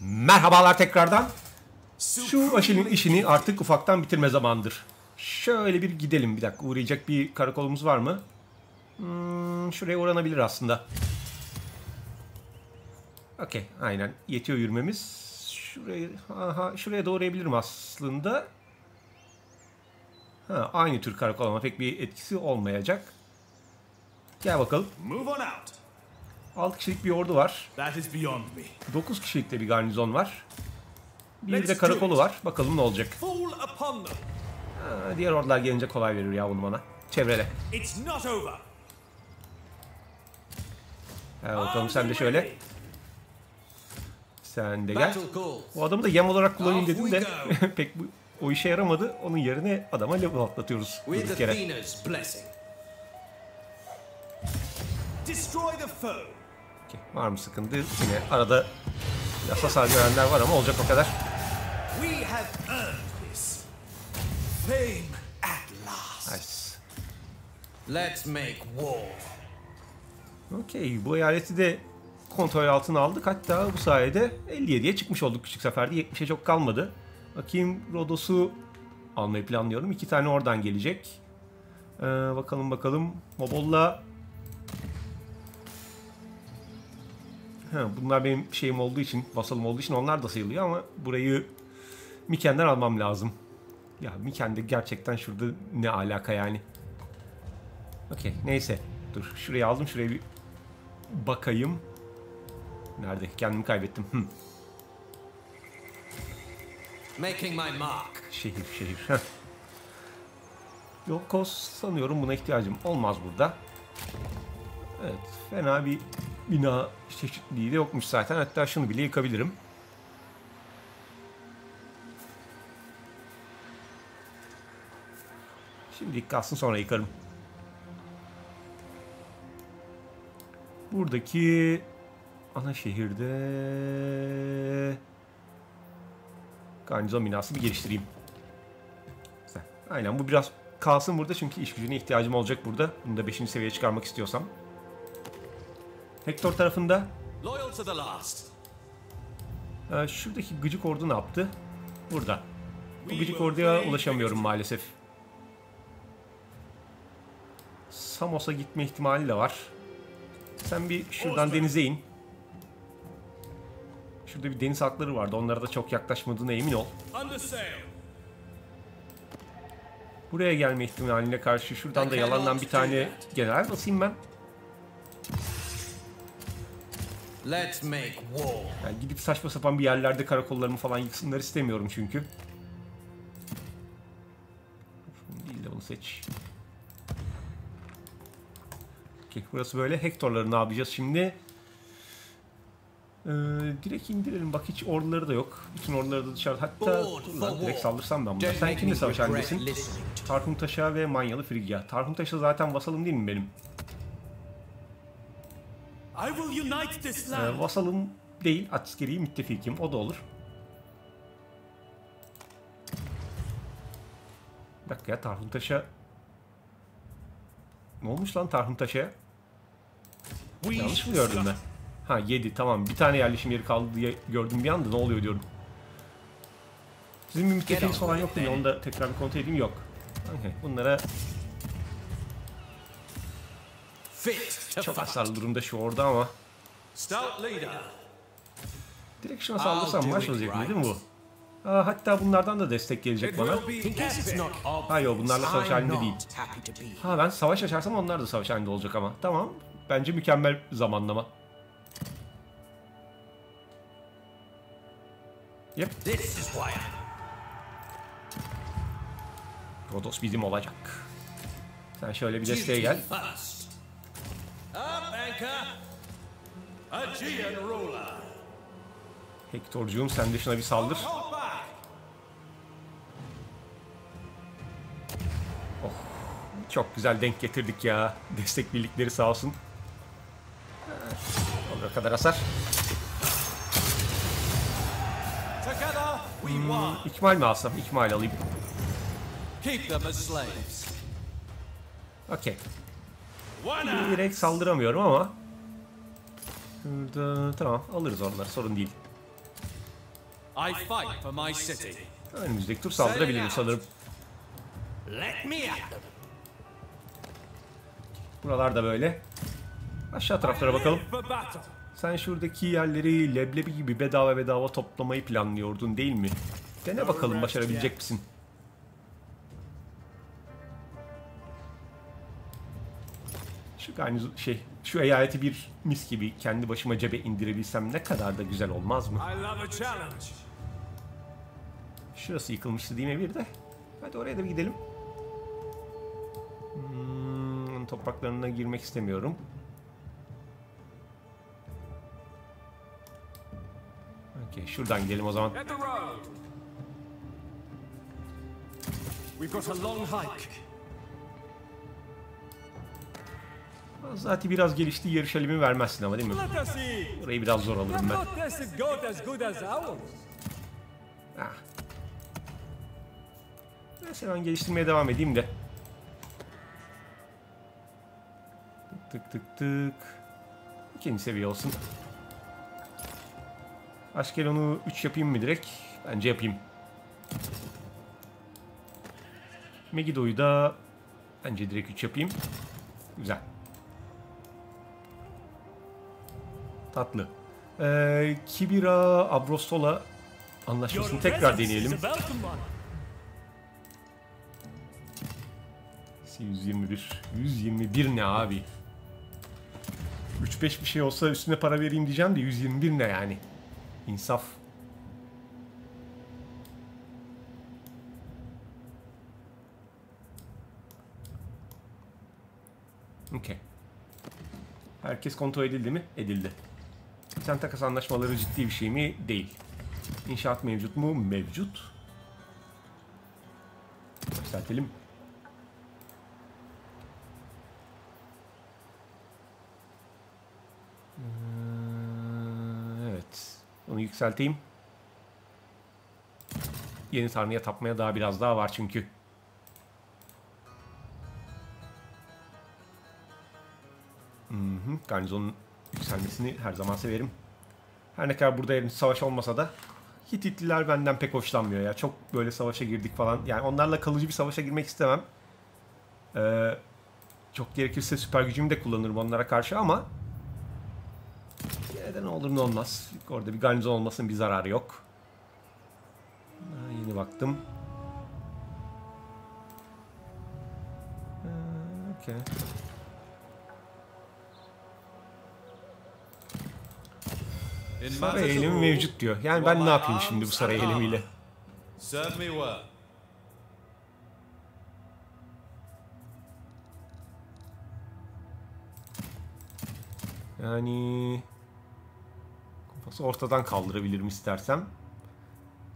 Merhabalar tekrardan. Şu Aşil'in işini artık ufaktan bitirme zamanıdır. Şöyle bir gidelim, bir dakika. Uğrayacak bir karakolumuz var mı? Şuraya uğranabilir aslında. Okey, aynen. Yetiyor yürümemiz. Şuraya, aha, şuraya da uğrayabilirim aslında. Ha, aynı tür karakol ama pek bir etkisi olmayacak. Gel bakalım. 6 kişilik bir ordu var. 9 kişilik de bir garnizon var. Bir de karakolu var. Bakalım ne olacak. Ha, diğer ordular gelince kolay verir ya bunu bana. Çevrele. Ha, bakalım sen de şöyle. Sen de gel. Bu adamı da yem olarak kullanayım dedim de pek bu, o işe yaramadı. Onun yerine adama level atlatıyoruz. Bir kere. Okay, var mı sıkıntı? Yine arada yasas görenler var ama olacak o kadar. Nice. Okey, bu eyaleti de kontrol altına aldık. Hatta bu sayede 57'ye çıkmış olduk küçük seferde. 70'e çok kalmadı. Bakayım, Rodos'u almayı planlıyorum. 2 tane oradan gelecek. Bakalım bakalım. Mobol'la... Ha, bunlar benim şeyim olduğu için, vasalım olduğu için onlar da sayılıyor ama burayı Miken'den almam lazım. Ya Miken'de gerçekten şurada ne alaka yani. Okey, neyse. Dur, şurayı aldım. Şuraya bir bakayım. Nerede? Kendimi kaybettim. Şehir. Yokos sanıyorum, buna ihtiyacım olmaz burada. Evet, fena bir bina çeşitliliği de yokmuş zaten. Hatta şunu bile yıkabilirim. Şimdi kalsın, sonra yıkarım. Buradaki ana şehirde garnizon binası bir geliştireyim. Güzel. Aynen, bu biraz kalsın burada çünkü iş gücüne ihtiyacım olacak burada. Bunu da 5. seviyeye çıkarmak istiyorsam. Hector tarafında şuradaki gıcık ordu ne yaptı? Burada. Bu gıcık orduya ulaşamıyorum maalesef. Samos'a gitme ihtimali de var. Sen bir şuradan denize in. Şurada bir deniz halkları vardı. Onlara da çok yaklaşmadığına emin ol. Buraya gelme ihtimaline karşı şuradan da yalandan bir tane general basayım ben. Yani gidip saçma sapan bir yerlerde karakollarımı falan yıksınlar istemiyorum çünkü. Değil de bunu seç. Okay, burası böyle. Hector'ları ne yapacağız şimdi? Direkt indirelim. Bak, hiç orduları da yok. Bütün orduları da dışarıda. Hatta lan, direkt saldırsam da bunlar. Sen kimle savaş halindesin? Tarhuntaş'a ve Manyalı Frigya. Tarhuntaş'a zaten vasalım değil mi benim? Vasalım değil, askeri müttefikim. O da olur. Bir dakika ya, Tarhuntaş'a... Ne olmuş lan Tarhuntaş'a? Yanlış mı gördüm ben? Ha, 7, tamam. Bir tane yerleşim yeri kaldı diye gördüm bir anda, ne oluyor diyorum. Sizin bir müttefiniz falan yok değil mi? Onu da tekrar bir kontrol edeyim, yok. Okay. Bunlara... Çok hasarlı durumda şu orada ama. Direkt şuna saldırsam maç olacak değil mi bu? Aa, hatta bunlardan da destek gelecek bana. Hayır, bunlarla savaş halinde değil. Ha, ben savaş açarsam onlar da savaş halinde olacak ama. Tamam, bence mükemmel zamanlama. Yep. Rodos bizim olacak. Sen şöyle bir desteğe gel. Hector'cuğum, sen de şuna bir saldır. Oh, çok güzel denk getirdik ya. Destek birlikleri sağ olsun. O kadar hasar. İkmal mi alsam? İkmal alayım. Okey. Direkt saldıramıyorum ama. Şurada, tamam, alırız onları, sorun değil. Önümüzdeki tur saldırabilirim sanırım. Buralarda böyle. Aşağı taraflara bakalım. Sen şuradaki yerleri leblebi gibi bedava toplamayı planlıyordun değil mi? Dene bakalım, başarabilecek misin? Şu eyaleti bir mis gibi kendi başıma cebe indirebilsem ne kadar da güzel olmaz mı? Şurası yıkılmıştı değil mi bir de? Hadi oraya da bir gidelim. Topraklarına girmek istemiyorum. Okay, şuradan gidelim o zaman. Zaten biraz gelişti, yarış elimi vermezsin ama değil mi? Burayı biraz zor alırım ben. Neyse ben geliştirmeye devam edeyim de. Tık. İkinci seviye olsun. Aşkelon'u 3 yapayım mı direkt? Bence yapayım. Megiddo'yu da bence direkt 3 yapayım. Güzel. Tatlı. Kibira, Abrosola anlaşmasını tekrar deneyelim. 121. 121 ne abi? 3-5 bir şey olsa üstüne para vereyim diyeceğim de 121 ne yani? İnsaf. Okay. Herkes kontrol edildi mi? Edildi. Sen takas anlaşmaları ciddi bir şey mi? Değil. İnşaat mevcut mu? Mevcut. Başlatalım. Evet. Onu yükselteyim. Yeni tanrıya tapmaya daha biraz daha var çünkü. Garnizonun yükselmesini her zaman severim. Her ne kadar burada savaş olmasa da Hititliler benden pek hoşlanmıyor ya. Çok böyle savaşa girdik falan. Yani onlarla kalıcı bir savaşa girmek istemem. Çok gerekirse süper gücümü de kullanırım onlara karşı ama yine de ne olur ne olmaz. Orada bir garnizon olmasının bir zararı yok. Yeni baktım. Okay. Saray eylemi mevcut diyor. Yani ben ne yapayım şimdi bu saray eylemiyle? Yani kafası ortadan kaldırabilirim istersem.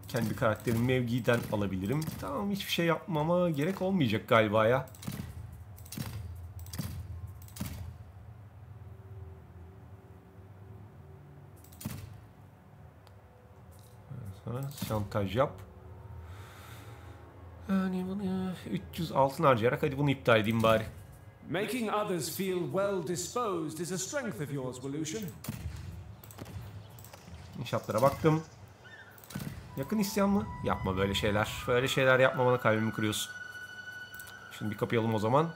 Kendi karakterim mevgiden alabilirim. Tamam, hiçbir şey yapmama gerek olmayacak galiba ya. Şantaj yap. Yani bunu 300 altın harcayarak hadi bunu iptal edeyim bari. Making others feel well disposed is a strength of yours, Volution. İnşaatlara baktım. Yakın isyan mı? Yapma böyle şeyler. Böyle şeyler yapmamana kalbimi kırıyorsun. Şimdi bir kapayalım o zaman.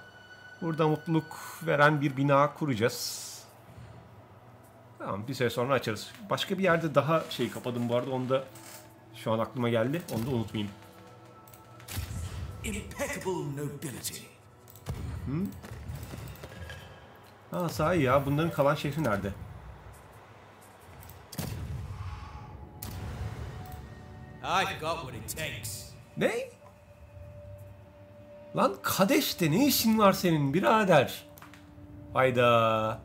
Burada mutluluk veren bir bina kuracağız. Tamam, bir süre sonra açarız. Başka bir yerde daha şey kapadım bu arada. Onu da şu an aklıma geldi. Onu da unutmayayım. Ha sahi ya. Bunların kalan şehri nerede? Ne? Lan Kadeş'te ne işin var senin birader? Hayda.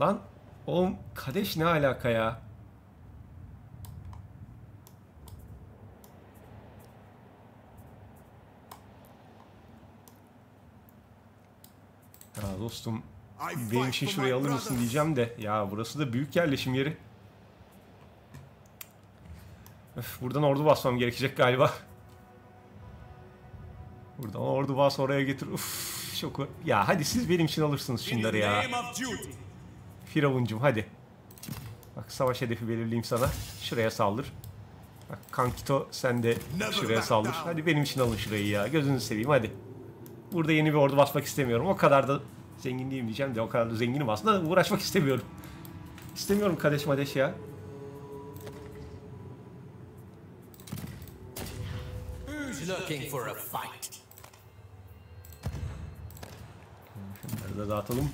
Lan oğlum Kadeş ne alaka ya? Ya dostum benim için şurayı alır mısın diyeceğim de ya burası da büyük yerleşim yeri. Öf, buradan ordu basmam gerekecek galiba. Buradan ordu bas oraya getir. Uf, çok... Ya hadi siz benim için alırsınız şunları ya. Firavun'cum hadi. Bak savaş hedefi belirleyeyim sana. Şuraya saldır. Bak Kankito sen de şuraya saldır. Hadi benim için alın şurayı ya. Gözünü seveyim hadi. Burada yeni bir ordu basmak istemiyorum. O kadar da zengin değilim diyeceğim de o kadar da zenginim aslında. Uğraşmak istemiyorum. İstemiyorum kardeş madeş ya. Looking for a fight. Şunları da dağıtalım.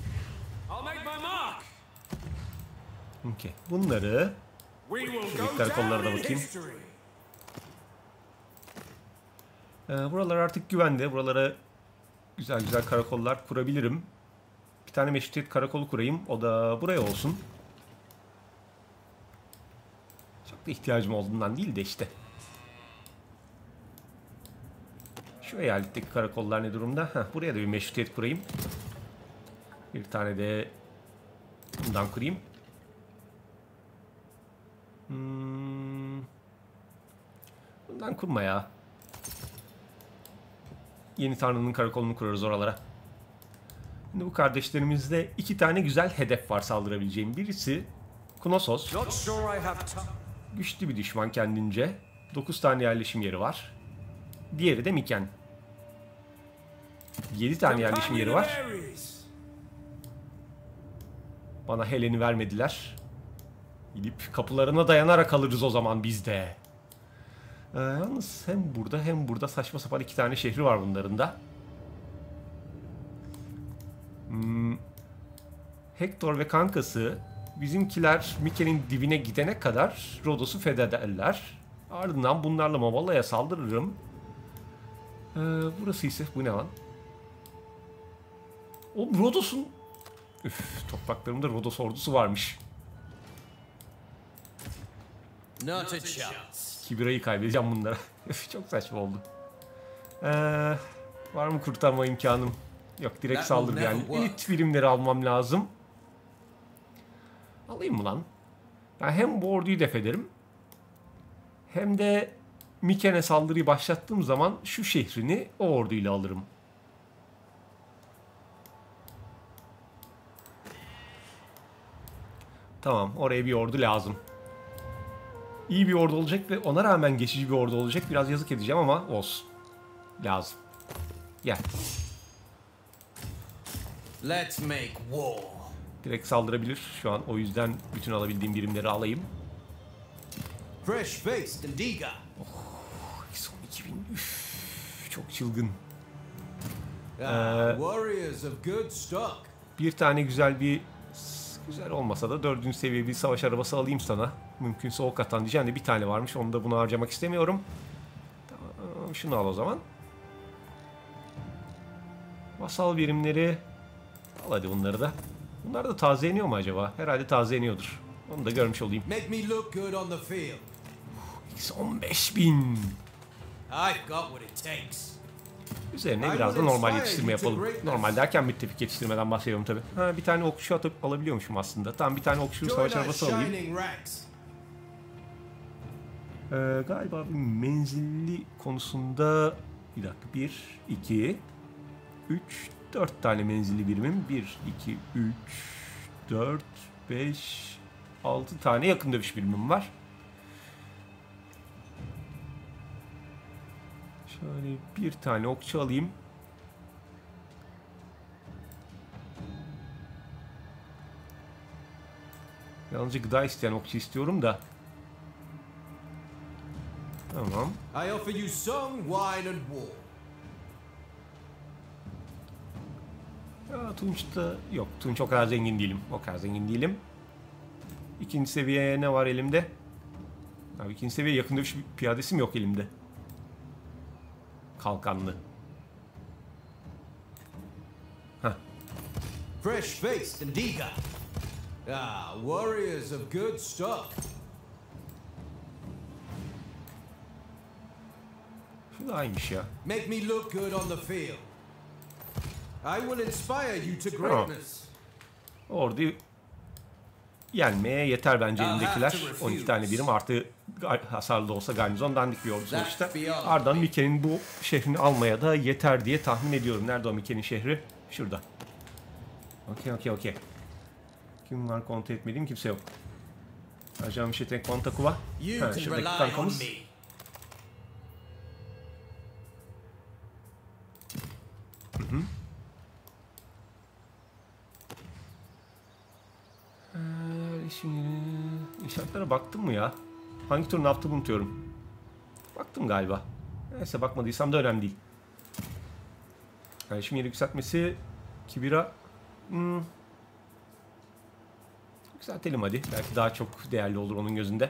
Okay. Bunları Hector kolları da bakayım. Buralar artık güvende. Buralara güzel güzel karakollar kurabilirim. Bir tane meşrutiyet karakolu kurayım. O da buraya olsun. Çok da ihtiyacım olduğundan değil de işte. Şu eyaletteki karakollar ne durumda? Heh, buraya da bir meşrutiyet kurayım. Bir tane de bundan kurayım. Bundan kurma ya. Yeni Tanrı'nın karakolunu kurarız oralara. Şimdi bu kardeşlerimizde iki tane güzel hedef var saldırabileceğim. Birisi Knossos. Güçlü bir düşman kendince. 9 tane yerleşim yeri var. Diğeri de Miken. 7 tane yerleşim yeri var. Bana Helen'i vermediler. Gidip kapılarına dayanarak alırız o zaman biz de. Yalnız hem burada hem burada saçma sapan 2 tane şehri var bunların da. Hector ve kankası bizimkiler Miken'in dibine gidene kadar Rodos'u fethederler. Ardından bunlarla Mavala'ya saldırırım. Burası ise bu ne lan? O Rodos'un... Üf, topraklarımda Rodos ordusu varmış. Kibira'yı kaybedeceğim bunlara. Çok saçma oldu. Var mı kurtarma imkanım? Yok, direkt saldır yani. Elit birimleri almam lazım. Alayım mı lan? Yani hem bu orduyu def ederim. Hem de Miken'e saldırıyı başlattığım zaman şu şehrini o orduyla alırım. Tamam, oraya bir ordu lazım. İyi bir ordu olacak ve ona rağmen geçici bir ordu olacak. Biraz yazık edeceğim ama olsun. Lazım. Gel. Let's make war. Direkt saldırabilir şu an. O yüzden bütün alabildiğim birimleri alayım. Fresh face Indiga. Oh, son 2000. Üf, çok çılgın. Bir tane güzel olmasa da 4. seviye bir savaş arabası alayım sana. Mümkünse ok atan diyeceğim de bir tane varmış. Onu da bunu harcamak istemiyorum. Tamam, şunu al o zaman. Masal birimleri. Al hadi bunları da. Bunlar da tazeleniyor mu acaba? Herhalde tazeleniyordur. Onu da görmüş olayım. 15.000. Üzerine biraz da normal yetiştirme yapalım. Normal derken müttefik yetiştirmeden bahsediyorum tabi. Ha, bir tane okçu atıp alabiliyormuşum aslında. Tamam, bir tane okçu savaş arabası alayım. Galiba bir menzilli konusunda bir dakika. 1, 2, 3, 4 tane menzilli birimim. 1, 2, 3, 4, 5, 6 tane yakın dövüş birimim var. Şöyle bir tane okçu alayım. Yalnızca gıda isteyen okçu istiyorum da. Tamam. Ya, Tunç'ta yok. Tunç o kadar zengin değilim. O kadar zengin değilim. 2. seviye ne var elimde? Abi 2. seviye yakın dövüş piyadesim yok elimde. Kalkanlı. Hah. Fresh face Indiga. Ah, warriors of good stuff. Şu da aynıymış ya. Make me look good on the field. I will inspire you to greatness. Ordu yenmeye yeter bence elindekiler. 12 tane birim artı hasarlı olsa garnizon dandik bir ordu sonuçta. Ardından Miken'in bu şehrini almaya da yeter diye tahmin ediyorum. Nerede o Miken'in şehri? Şurada. Okey. Kim var konta etmediğim kimse yok. Ajan bir tek konta kuva. Ha, şuradaki tankamız. Şimdi inşaatlara baktım mı ya? Hangi tur ne yaptığımı unutuyorum. Baktım galiba. Neyse bakmadıysam da önemli değil. Yani şimdi yeri yükseltmesi Kibira. Yükseltelim hadi. Belki daha çok değerli olur onun gözünde.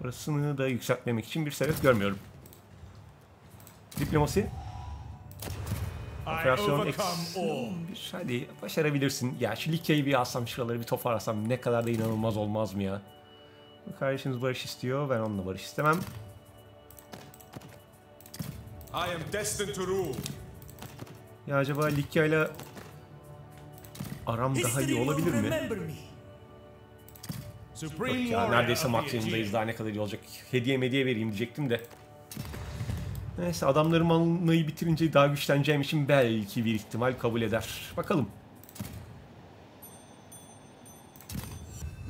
Burasını da yükseltmemek için bir sebep görmüyorum. Diplomasi. Operasyon X1. Hadi başarabilirsin. Ya şu Likya'yı bir alsam, şuraları bir toparlasam ne kadar da inanılmaz olmaz mı ya? Kardeşimiz barış istiyor. Ben onunla barış istemem. Ya acaba Likya'yla aram daha iyi olabilir mi? Bak ya, neredeyse maksimumdayız. Daha ne kadar iyi olacak. Hediye vereyim diyecektim de. Neyse, adamların almayı bitirince daha güçleneceğim için belki bir ihtimal kabul eder. Bakalım.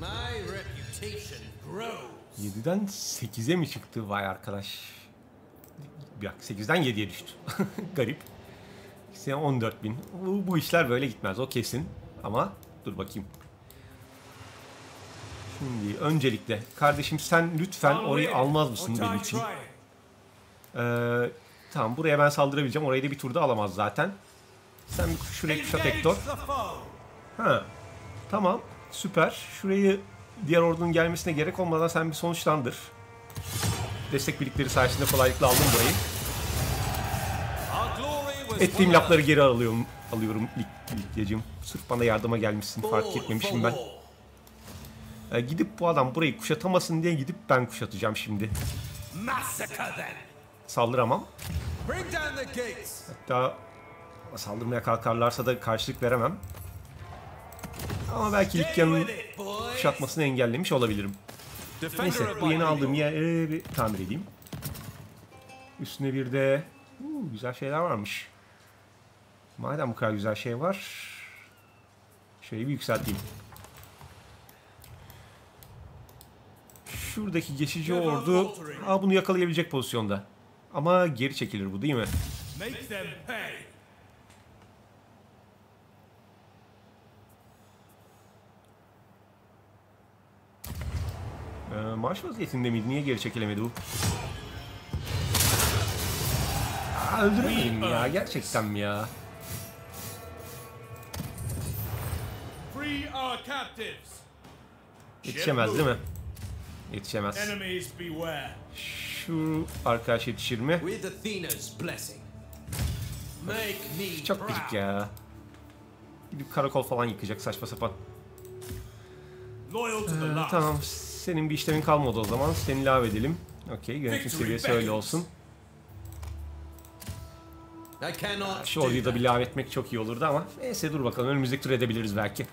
My reputation grows. 7'den 8'e mi çıktı? Vay arkadaş. Bak 8'den 7'ye düştü. Garip. 14.000. Bu işler böyle gitmez, o kesin. Ama dur bakayım. Şimdi öncelikle kardeşim sen lütfen orayı almaz mısın benim için? Tamam, buraya ben saldırabileceğim. Orayı da bir turda alamaz zaten. Sen şuraya kuşat Hector. Ha, tamam, süper. Şurayı diğer ordunun gelmesine gerek olmadan sen bir sonuçlandır. Destek birlikleri sayesinde kolaylıkla aldım burayı. Ettiğim lafları geri alıyorum Likya'cığım. Sırf bana yardıma gelmişsin, fark etmemişim ben. Gidip bu adam burayı kuşatamasın diye gidip ben kuşatacağım şimdi. Saldıramam. Hatta saldırmaya kalkarlarsa da karşılık veremem. Ama belki Likya'nın kuşatmasını engellemiş olabilirim. Neyse, bu yeni aldığım yeri bir tamir edeyim. Üstüne bir de güzel şeyler varmış. Madem bu kadar güzel şey var, şöyle bir yükselteyim. Şuradaki geçici ordu bunu yakalayabilecek pozisyonda. Ama geri çekilir bu, değil mi? Maaş vaziyetinde miydi? Niye geri çekilemedi bu? Öldüremedim ya, gerçekten mi ya? Yetişemez değil mi? Yetişemez. Şu arkadaş yetişir mi? Of, çok gıcık ya. Gidip karakol falan yıkacak saçma sapan. Tamam, senin bir işlemin kalmadı o zaman. Seni ilave edelim. Okey, yönetim seviyesi öyle olsun. Şu orduyu da bir ilave etmek çok iyi olurdu ama neyse, dur bakalım, önümüzdeki tur edebiliriz belki.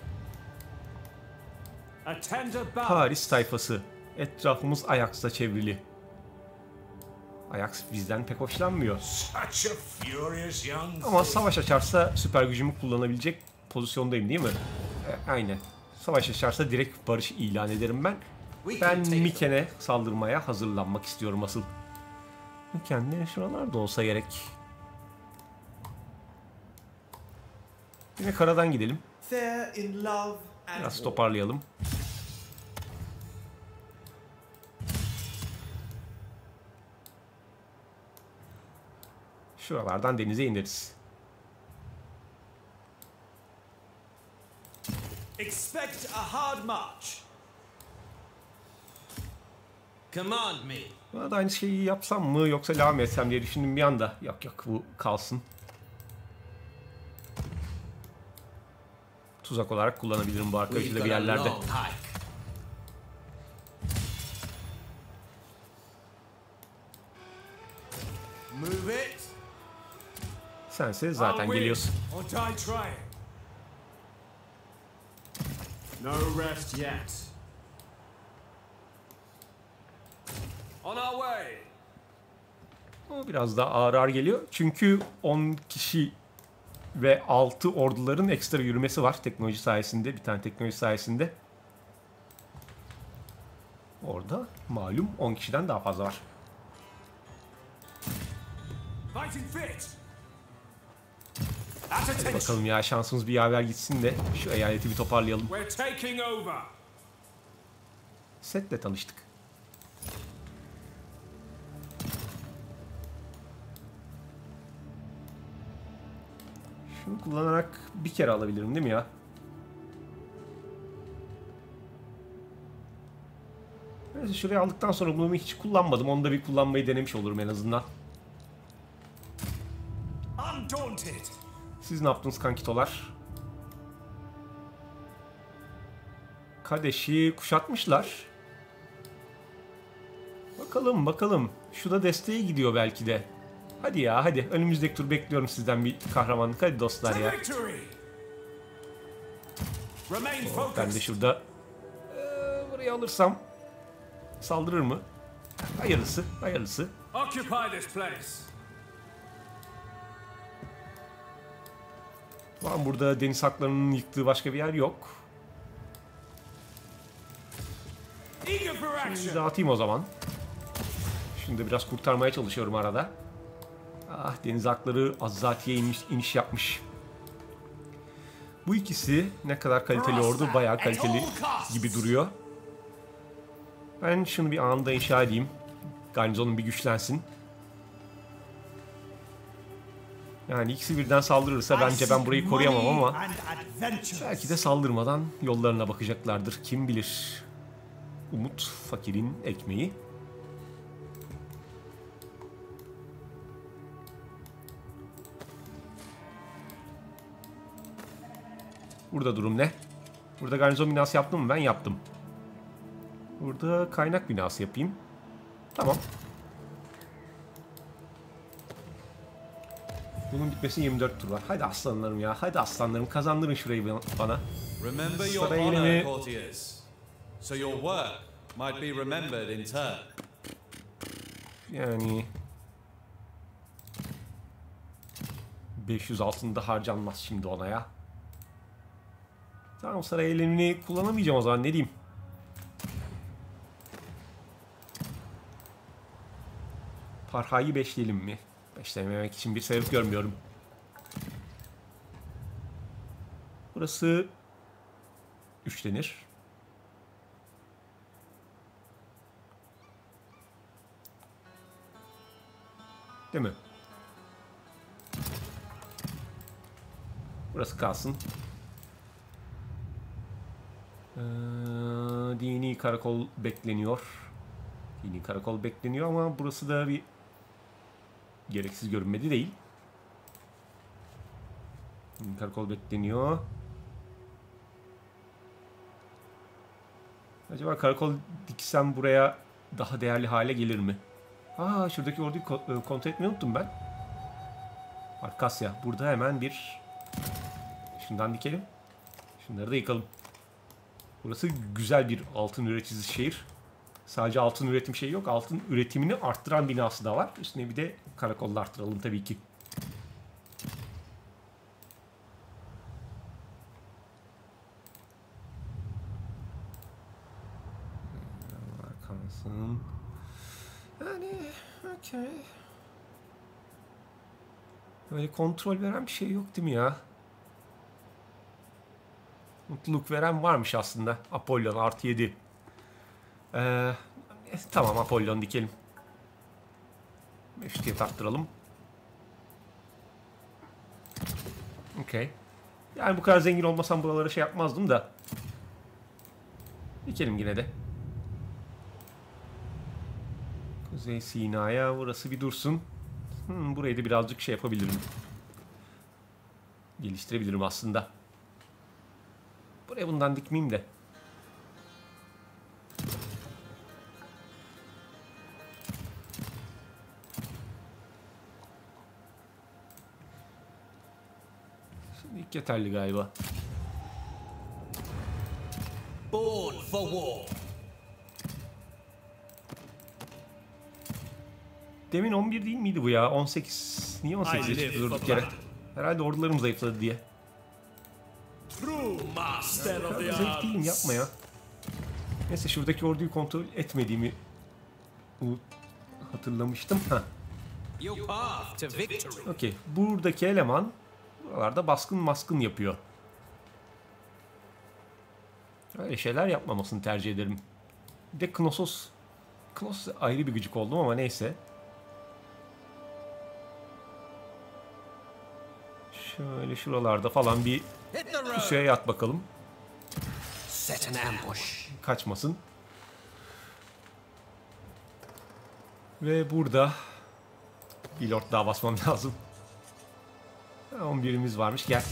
Paris tayfası. Etrafımız Ajax'la çevrili. Ajax bizden pek hoşlanmıyor. Ama savaş açarsa süper gücümü kullanabilecek pozisyondayım, değil mi? Aynen. Savaş açarsa direkt barış ilan ederim ben. Ben Miken'e saldırmaya hazırlanmak istiyorum asıl. Miken'de şuralarda olsa gerek. Yine karadan gidelim. Biraz toparlayalım. Şuralardan denize ineriz. Expect a hard march. Command me. Bana da aynı şeyi yapsam mı yoksa devam etsem diye düşündüm bir anda. Yok yok, bu kalsın. Tuzak olarak kullanabilirim bu arkadaşı da bir yerlerde. Sense zaten geliyorsun. O biraz daha ağır ağır geliyor. Çünkü 10 kişi ve 6 orduların ekstra yürümesi var teknoloji sayesinde. Bir tane teknoloji sayesinde. Orada malum 10 kişiden daha fazla var. Hadi bakalım ya, şansımız bir yaver gitsin de şu eyaleti bir toparlayalım. Setle tanıştık. Şunu kullanarak bir kere alabilirim değil mi ya? Neyse, şuraya aldıktan sonra bunu hiç kullanmadım. Onu da bir kullanmayı denemiş olurum en azından. Siz ne yaptınız kankitolar? Kadeş'i kuşatmışlar. Bakalım bakalım. Şu da desteğe gidiyor belki de. Hadi ya hadi. Önümüzdeki tur bekliyorum sizden bir kahramanlık. Hadi dostlar ya. Oh, ben de şurada burayı alırsam saldırır mı? Hayırlısı, hayırlısı. Lan burada deniz haklarının yıktığı başka bir yer yok. Şimdi dağıtayım o zaman. Şunu da biraz kurtarmaya çalışıyorum arada. Ah, deniz hakları Azzati'ye iniş yapmış. Bu ikisi ne kadar kaliteli ordu, bayağı kaliteli gibi duruyor. Ben şunu bir anında inşa edeyim. Garnizonum bir güçlensin. Yani ikisi birden saldırırsa bence ben burayı koruyamam ama belki de saldırmadan yollarına bakacaklardır. Kim bilir? Umut fakirin ekmeği. Burada durum ne? Burada garnizon binası yaptım mı? Ben yaptım. Burada kaynak binası yapayım. Tamam. Bunun bitmesine 24 tur var. Hadi aslanlarım ya. Hadi aslanlarım, kazandırın şurayı bana. Saray elini... Yani... 500 altında harcanmaz şimdi ona ya. Tamam, saray elini kullanamayacağım o zaman, ne diyeyim. Parha'yı beşleyelim mi? Beşlememek için bir sebep görmüyorum. Burası üçlenir. Değil mi? Burası kalsın. Dini karakol bekleniyor. Dini karakol bekleniyor ama burası da bir gereksiz görünmedi değil. Karakol bekleniyor. Acaba karakol diksem buraya daha değerli hale gelir mi? Aa, şuradaki orduyu kontrol etmeyi unuttum ben. Arkasya. Burada hemen bir şundan dikelim. Şunları da yıkalım. Burası güzel bir altın üreticisi şehir. Sadece altın üretim şeyi yok. Altın üretimini arttıran binası da var. Üstüne bir de karakolları arttıralım tabii ki. Kalsın. Yani okay. Böyle kontrol veren bir şey yok değil mi ya? Mutluluk veren varmış aslında. Apollon artı 7. Tamam, Apollon dikelim. Meşrutiye tarttıralım. Okey. Yani bu kadar zengin olmasam buralara şey yapmazdım da. Dikelim yine de. Kuzey Sina'ya burası bir dursun. Burayı da birazcık şey yapabilirim. Geliştirebilirim aslında. Buraya bundan dikmeyeyim de. Yeterli galiba. Born for war. Demin 11 değil miydi bu ya? 18. Niye 18 durduk yere? Herhalde ordularım zayıfladı diye. Herhalde zayıf değilim, yapma ya. Neyse, şuradaki orduyu kontrol etmediğimi hatırlamıştım. Okey, buradaki eleman buralarda baskın yapıyor. Öyle şeyler yapmamasını tercih ederim. Bir de Knossos ayrı bir gıcık oldum ama neyse. Şöyle şuralarda falan bir pusuya yat bakalım. Kaçmasın. Ve burada bir lord daha basmam lazım. 11'imiz varmış, gel.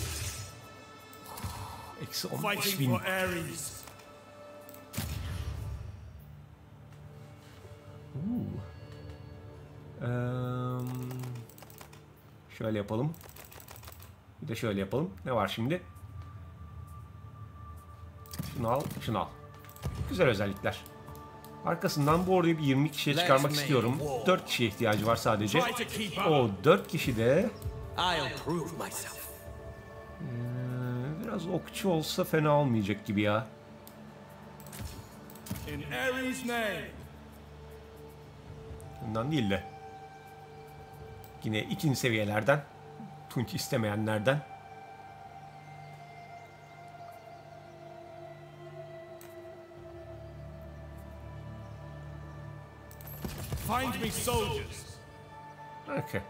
Eksi 15.000. Şöyle yapalım. Bir de şöyle yapalım. Ne var şimdi? Şunu al, şunu al. Güzel özellikler. Arkasından bu orduyu bir 20 kişiye çıkarmak istiyorum. 4 kişiye ihtiyacı var sadece. O 4 kişi de... biraz okçu olsa fena olmayacak gibi ya. Bundan değil de. Yine ikinci seviyelerden. Tunç istemeyenlerden. Find me soldiers. Okay.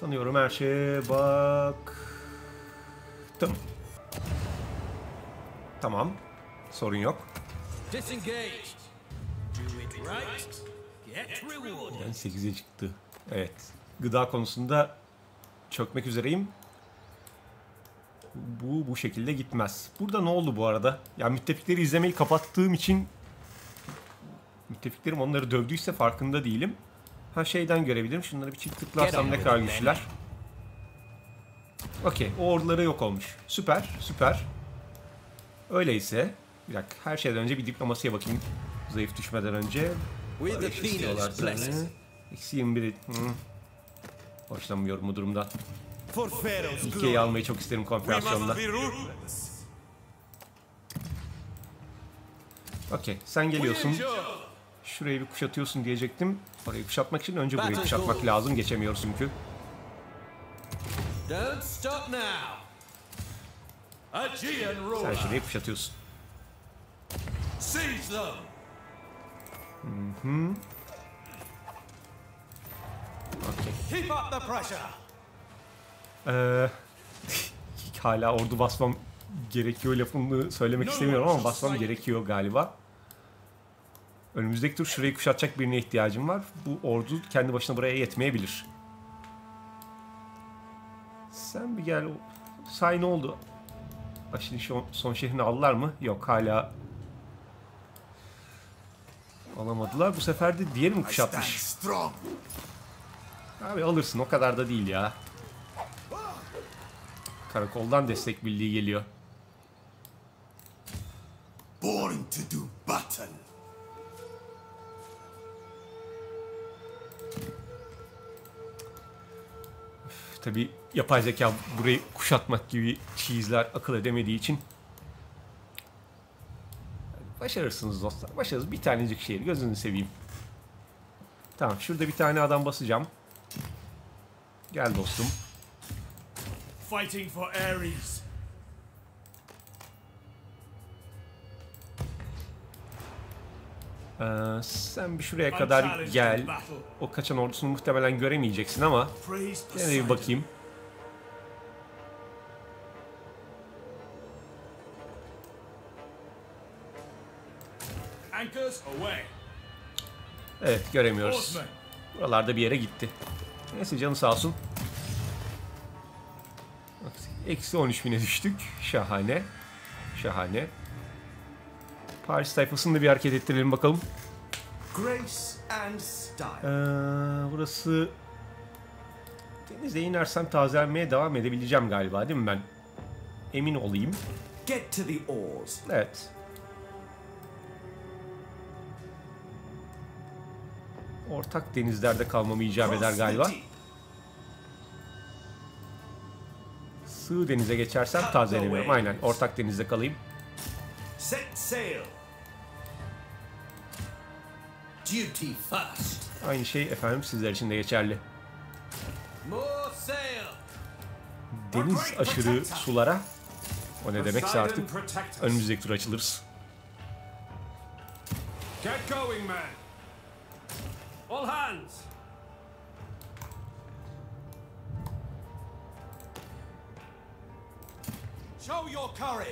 Sanıyorum her şeye baktım. Tamam. Sorun yok. Yani 8'e çıktı. Evet. Gıda konusunda çökmek üzereyim. Bu şekilde gitmez. Burada ne oldu bu arada? Ya müttefikleri izlemeyi kapattığım için müttefiklerim onları dövdüyse farkında değilim. Ha, şeyden görebilirim. Şunları bir çift tıklarsam ne kadar güçlüler. Okey. O orduları yok olmuş. Süper. Süper. Öyleyse bir dakika. Her şeyden önce bir diplomasiye bakayım. Zayıf düşmeden önce. Eksi 21. Hoşlanmıyorum bu durumdan. İlkeyi almayı çok isterim konferansiyonda. Okey. Sen geliyorsun. Şurayı bir kuşatıyorsun diyecektim. Orayı kuşatmak için önce burayı kuşatmak lazım. Geçemiyoruz çünkü. Sen şurayı kuşatıyorsun. Hı-hı. Okay. Hala ordu basmam gerekiyor lafını söylemek istemiyorum ama basmam gerekiyor galiba. Önümüzdeki tur şurayı kuşatacak birine ihtiyacım var. Bu ordu kendi başına buraya yetmeyebilir. Sen bir gel. Say ne oldu? Şimdi son şehrini aldılar mı? Yok, hala alamadılar. Bu sefer de diğeri mi kuşatmış? Abi alırsın, o kadar da değil ya. Karakoldan destek birliği geliyor. Born to do battle. Tabi yapay zeka burayı kuşatmak gibi çizler akıl edemediği için. Başarırsınız dostlar. Başarırsınız. Bir tanecik şehir. Gözünü seveyim. Tamam. Şurada bir tane adam basacağım. Gel dostum. Fighting for Ares. Sen bir şuraya kadar gel. O kaçan ordusunu muhtemelen göremeyeceksin ama nereye bakayım. Evet, göremiyoruz. Buralarda bir yere gitti. Neyse, canı sağ olsun. Eksi 13.000'e düştük. Şahane. Şahane. Paris tayfasını da bir hareket ettirelim bakalım. Burası... Denize inersem tazelenmeye devam edebileceğim galiba, değil mi ben? Emin olayım. Evet. ortak denizlerde kalmamı icap eder galiba. Sığ denize geçersem tazelemiyorum. Aynen, ortak denizde kalayım. Aynı şey efendim sizler için de geçerli. Deniz aşırı sulara, o ne demekse artık, önümüzdeki tur açılırız.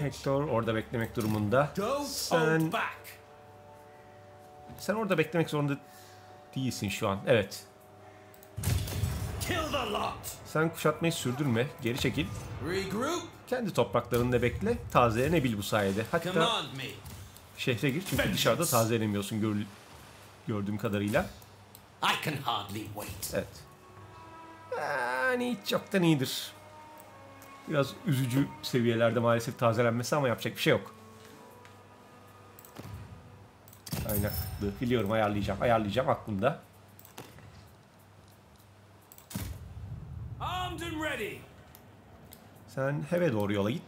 Hector orada beklemek durumunda. Sen orada beklemek zorunda değilsin şu an. Evet. Sen kuşatmayı sürdürme. Geri çekil. Kendi topraklarında bekle. Tazelenebil bu sayede. Hatta şehre gir çünkü dışarıda tazelemiyorsun gördüğüm kadarıyla. Evet. Yani hiç çoktan iyidir. Biraz üzücü seviyelerde maalesef tazelenmesi ama yapacak bir şey yok. Aynen. Biliyorum, ayarlayacağım. Ayarlayacağım aklımda. Sen heve doğru yola git.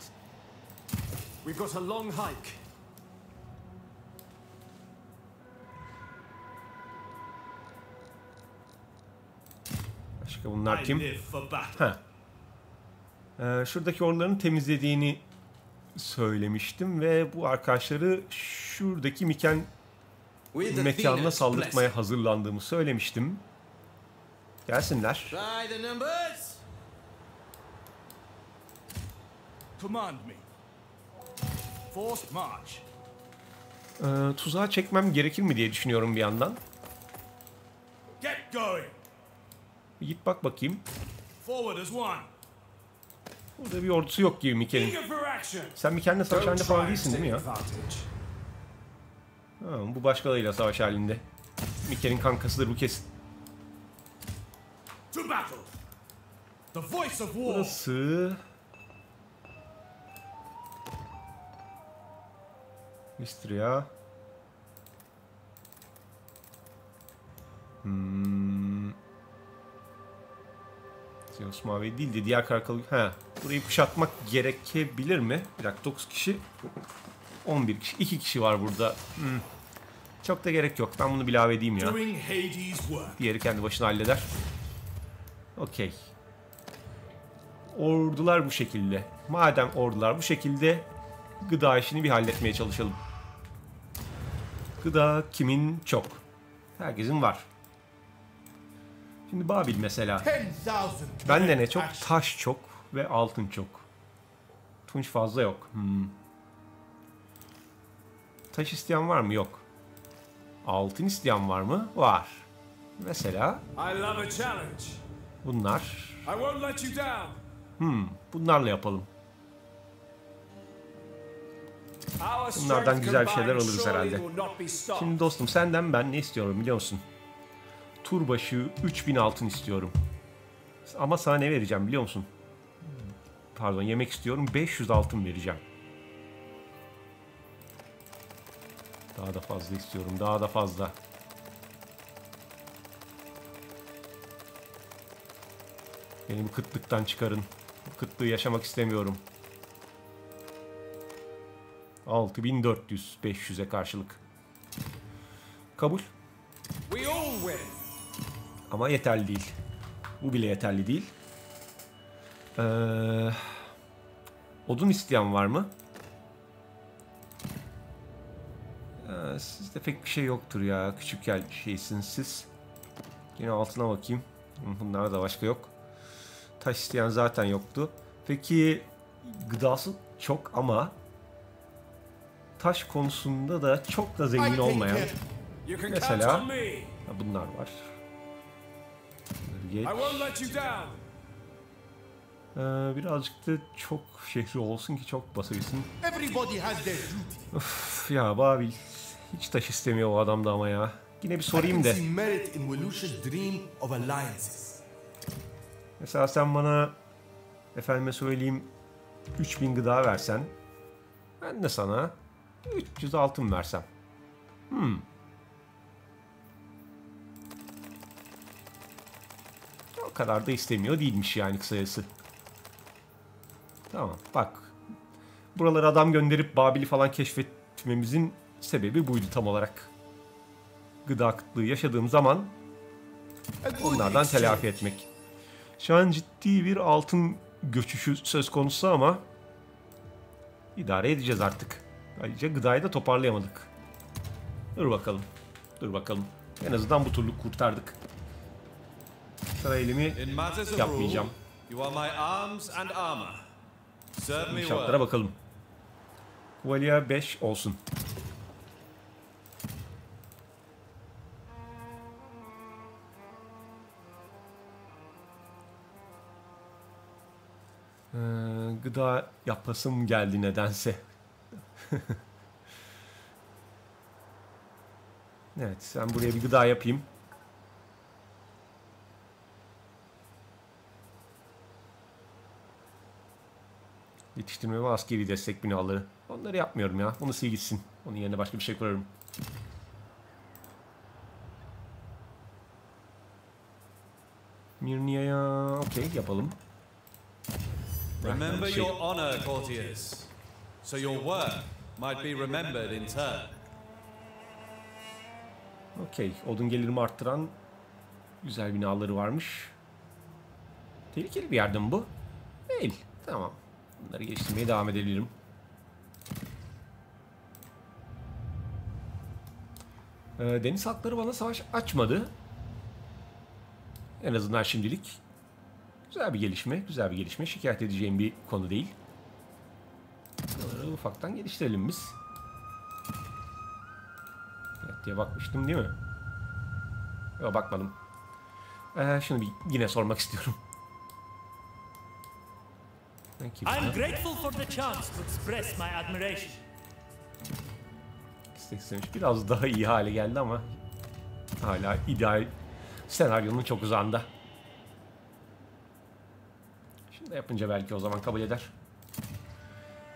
Başka bunlar kim? Ha. Şuradaki ordularını temizlediğini söylemiştim ve bu arkadaşları şuradaki mekanına saldırmaya hazırlandığımı söylemiştim. Gelsinler. Tuzağa çekmem gerekir mi diye düşünüyorum bir yandan. Bir git bak bakayım. Burada bir ordusu yok gibi Mikel'in. Sen Mikel'le savaş halinde falan değilsin değil mi ya? Ha, bu başkalarıyla savaş halinde. Mikel'in kankasıdır bu kesin. Burası... Mistria. Zeus mavi değil de diğer karakalık. Ha, burayı kuşatmak gerekebilir mi? Bir dakika, 9 kişi. 11 kişi. 2 kişi var burada. Çok da gerek yok. Ben bunu ilave edeyim ya. Diğeri kendi başına halleder. Okey. Ordular bu şekilde. Madem ordular bu şekilde, gıda işini bir halletmeye çalışalım. Gıda kimin çok? Herkesin var. Şimdi Babil mesela. Bende ne çok? Taş çok ve altın çok. Tunç fazla yok. Taş isteyen var mı? Yok. Altın isteyen var mı? Var. Mesela bunlar. Bunlarla yapalım. Bunlardan güzel bir şeyler alırız herhalde. Şimdi dostum, senden ben ne istiyorum biliyor musun? Tur başı 3000 altın istiyorum. Ama sana ne vereceğim biliyor musun? Pardon, yemek istiyorum. 500 altın vereceğim. Daha da fazla istiyorum. Daha da fazla. Beni bu kıtlıktan çıkarın. Bu kıtlığı yaşamak istemiyorum. 6400, 500'e karşılık. Kabul. Ama yeterli değil. Bu bile yeterli değil. Odun isteyen var mı? Sizde pek bir şey yoktur ya. Küçük yer şeysiniz siz. Yine altına bakayım. Bunlarda da başka yok. Taş isteyen zaten yoktu. Peki gıdası çok ama taş konusunda da çok da zengin olmayan. Mesela bunlar var. Birazcık da çok şehri olsun ki çok basabilsin. Öf ya Babil. Hiç taş istemiyor o adam da ama ya. Yine bir sorayım da. Mesela sen bana efendime söyleyeyim 3000 gıda versen, ben de sana 300 altın versem. o kadar da istemiyor değilmiş yani kısayası. Tamam bak. Buralara adam gönderip Babil'i falan keşfetmemizin sebebi buydu tam olarak. Gıda kıtlığı yaşadığım zaman onlardan telafi etmek. Şu an ciddi bir altın göçüşü söz konusu ama idare edeceğiz artık. Ayrıca gıdayı da toparlayamadık. Dur bakalım. Dur bakalım. En azından bu türlü kurtardık. Sıra elimi yapmayacağım. İnşaatlara bakalım. Kuvalia 5 olsun. Gıda yapasım geldi nedense. Evet, sen buraya bir gıda yapayım. Yetiştirme ve askeri destek binaları. Onları yapmıyorum ya. Onu sil gitsin. Onun yerine başka bir şey kurarım. Mirnia'ya okey yapalım. Remember your honor, courtiers. So your work might be remembered in turn. Okey. Odun gelirimi arttıran güzel binaları varmış. Tehlikeli bir yerden bu. Değil. Tamam. Bunları geliştirmeye devam edebilirim. Deniz halkları bana savaş açmadı. En azından şimdilik. Güzel bir gelişme. Güzel bir gelişme. Şikayet edeceğim bir konu değil. Bunları ufaktan geliştirelim biz. Evet diye bakmıştım değil mi? Yok bakmadım. Şunu bir yine sormak istiyorum. I'm grateful for the chance to express my admiration. Biraz daha iyi hale geldi ama hala ideal senaryonun çok uzağında. Şimdi yapınca belki o zaman kabul eder.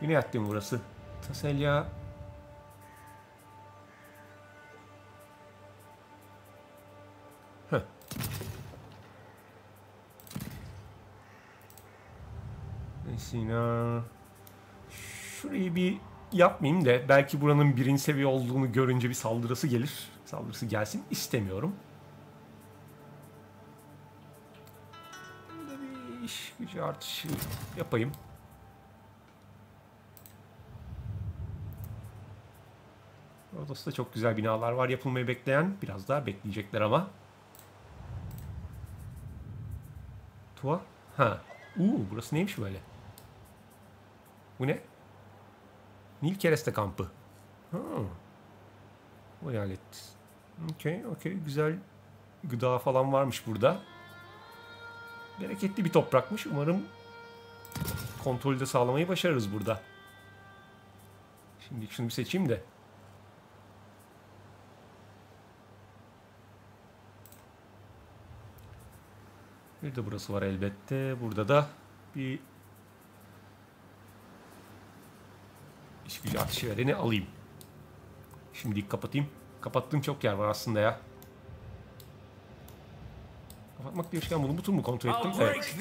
Yine yattım burası. Taselya. Sina. Şurayı bir yapmayayım da belki buranın birinci seviye olduğunu görünce bir saldırısı gelir. Saldırısı gelsin istemiyorum. Burada bir iş gücü artışı yapayım. Odası da çok güzel binalar var yapılmayı bekleyen. Biraz daha bekleyecekler ama. Tuva. Ha. Burası neymiş böyle? Bu ne? Nil Kereste Kampı. Ha. O yalet. Okey, okey. Güzel gıda falan varmış burada. Bereketli bir toprakmış. Umarım kontrolü de sağlamayı başarırız burada. Şimdi şunu bir seçeyim de. Bir de burası var elbette. Burada da bir iş gücü artışı vereni alayım. Şimdi kapatayım. Kapattığım çok yer var aslında ya. Kapatmak demişken bunu bütün mü kontrol ettim? Evet.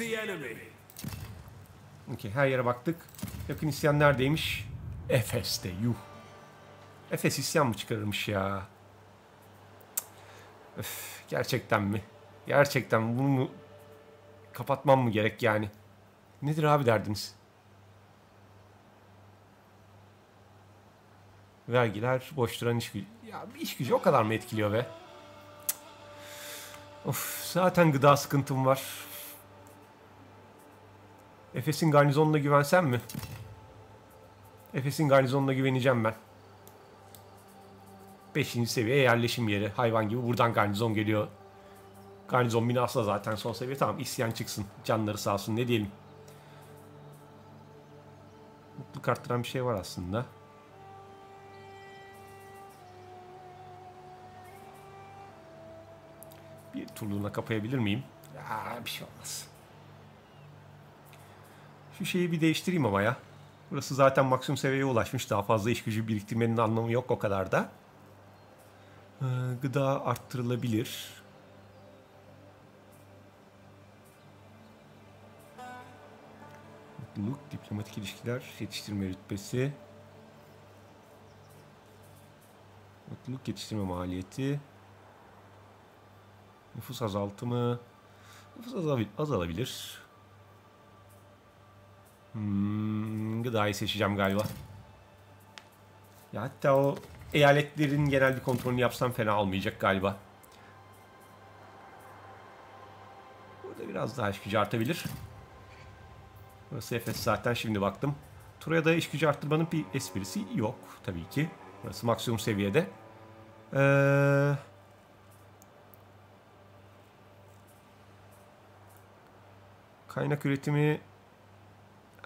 Okay, her yere baktık. Yakın isyan neredeymiş? Efes'te. Yuh. Efes isyan mı çıkarırmış ya? Öf, gerçekten mi? Gerçekten bunu mu kapatmam mı gerek yani? Nedir abi derdiniz? Vergiler, boş duran iş gücü. Ya bir iş gücü o kadar mı etkiliyor be? Of, zaten gıda sıkıntım var. Efes'in garnizonuna güvensem mi? Efes'in garnizonuna güveneceğim ben. 5. seviye yerleşim yeri. Hayvan gibi buradan garnizon geliyor. Garnizon binası da zaten son seviye. Tamam isyan çıksın. Canları sağ olsun. Ne diyelim. Mutluluk arttıran bir şey var aslında. Bir turluğuna kapayabilir miyim? Ya bir şey olmaz. Şu şeyi bir değiştireyim ama ya. Burası zaten maksimum seviyeye ulaşmış. Daha fazla iş gücü biriktirmenin anlamı yok o kadar da. Gıda arttırılabilir. mutluluk, diplomatik ilişkiler, yetiştirme rütbesi, mutluluk yetiştirme maliyeti, nüfus azaltımı, nüfus azalabilir. Gıdayı seçeceğim galiba. Ya hatta o eyaletlerin genel bir kontrolünü yapsam fena olmayacak galiba. Burada biraz daha iş gücü artabilir. Burası Efes zaten, şimdi baktım. Troya'da iş gücü arttırmanın bir esprisi yok tabii ki. Burası maksimum seviyede. Kaynak üretimi...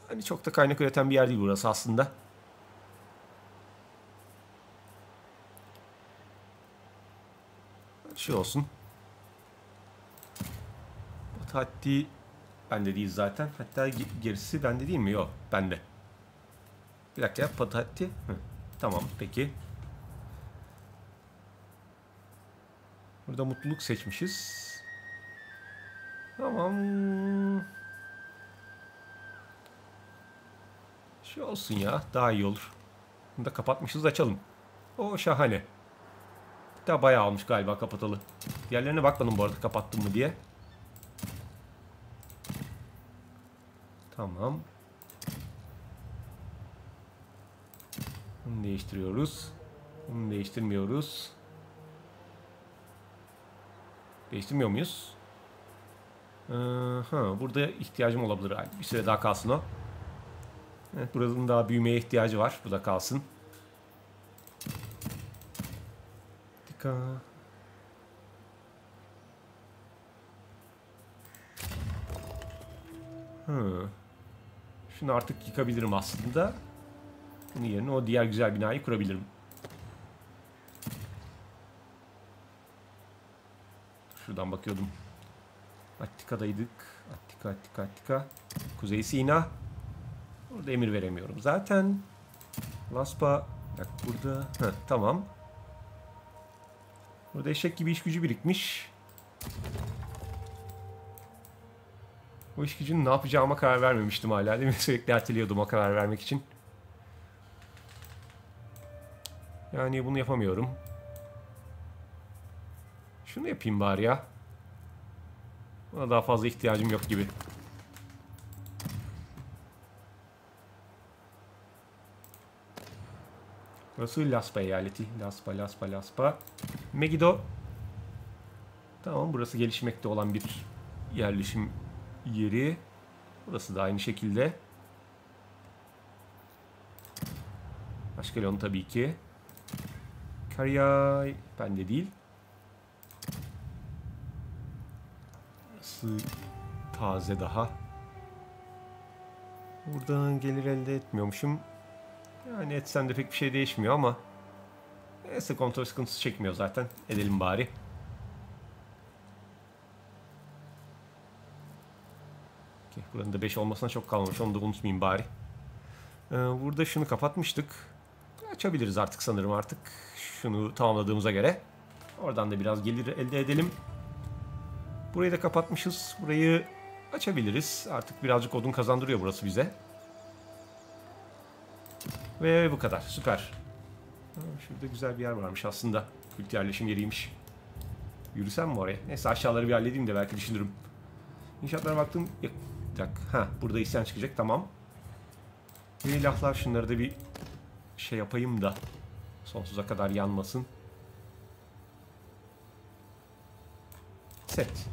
Hani çok da kaynak üreten bir yer değil burası aslında. Şey olsun. Batı Hatti bende değil zaten. Hatta gerisi bende değil mi? Yok, bende. Bir dakika ya, Batı Hatti. Tamam, peki. Burada mutluluk seçmişiz. Tamam. Şey olsun ya, daha iyi olur. Bunu da kapatmışız, açalım. O şahane. Hatta bayağı almış galiba kapatalı. Diğerlerine bakmadım bu arada kapattım mı diye. Tamam. Bunu değiştiriyoruz. Bunu değiştirmiyoruz. Değiştirmiyor muyuz? Burada ihtiyacım olabilir. Bir süre daha kalsın o. Evet, buranın daha büyümeye ihtiyacı var. Bu da kalsın. Dikkat. Şunu artık yıkabilirim aslında. Bunun yerine o diğer güzel binayı kurabilirim. Şuradan bakıyordum. Attika'daydık. Attika. Kuzey Sina. Burada emir veremiyorum zaten. Laspa. Bak burada. Tamam. Burada eşek gibi iş gücü birikmiş. O iş gücünün ne yapacağıma karar vermemiştim hala. Değil mi? Sürekli erteliyordum o karar vermek için. Yani bunu yapamıyorum. Şunu yapayım bari ya. Buna daha fazla ihtiyacım yok gibi. Burası Laspa eyaleti. Laspa. Megiddo. Tamam, burası gelişmekte olan bir yerleşim yeri. Burası da aynı şekilde. Aşkelon tabii ki. Karyay bende değil. Burası taze daha. Buradan gelir elde etmiyormuşum. Yani etsem de pek bir şey değişmiyor ama neyse, kontrol sıkıntısı çekmiyor zaten. Edelim bari. Okay, buranın da 5 olmasına çok kalmamış. Onu da unutmayayım bari. Burada şunu kapatmıştık. Açabiliriz artık sanırım artık. Şunu tamamladığımıza göre. Oradan da biraz gelir elde edelim. Burayı da kapatmışız. Burayı açabiliriz. Artık birazcık odun kazandırıyor burası bize. Ve bu kadar. Süper. Şurada güzel bir yer varmış aslında. Kült yerleşim yeriymiş. Yürüsem mi oraya? Neyse, aşağıları bir halledeyim de belki düşünürüm. İnşaatlara baktım. Bir dakika. Burada isyan çıkacak. Tamam. Yeni laflar, şunları da bir şey yapayım da sonsuza kadar yanmasın. Set.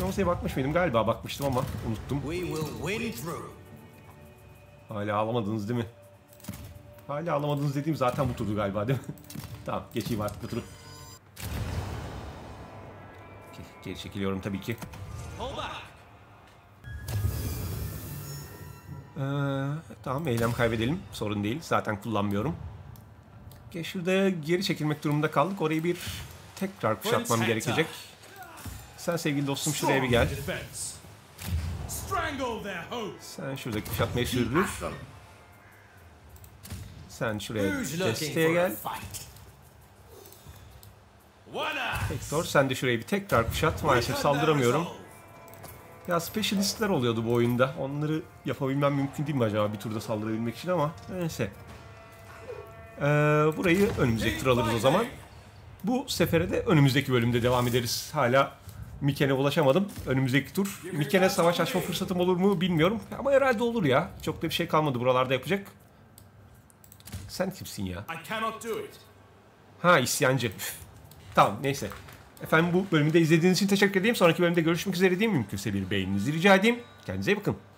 Yonsa'ya bakmış mıydım? Galiba bakmıştım ama unuttum. Hala alamadınız değil mi? Hala alamadınız dediğim zaten bu turdu galiba değil mi? Tamam, geçeyim artık bu turu. Geri çekiliyorum tabii ki. Tamam, eylem kaybedelim. Sorun değil. Zaten kullanmıyorum. Şurada geri çekilmek durumunda kaldık. Orayı bir tekrar kuşatmam gerekecek. Sen sevgili dostum şuraya bir gel. Sen şuradaki kuşatmayı sürdür. Sen şuraya desteğe gel. Hector sen de şurayı bir tekrar kuşat. Maalesef saldıramıyorum. Ya specialistler oluyordu bu oyunda. Onları yapabilmem mümkün değil mi acaba bir turda saldırabilmek için, ama neyse. Burayı önümüzdeki tur alırız o zaman. Bu sefere de önümüzdeki bölümde devam ederiz. Hala Miken'e ulaşamadım. Önümüzdeki tur. Miken'e savaş açma fırsatım olur mu bilmiyorum. Ama herhalde olur ya. Çok da bir şey kalmadı buralarda yapacak. Sen kimsin ya? Ha, isyancı. Tamam, neyse. Efendim, bu bölümü de izlediğiniz için teşekkür edeyim. Sonraki bölümde görüşmek üzere diyeyim. Mümkünse bir beğeninizi rica edeyim. Kendinize iyi bakın.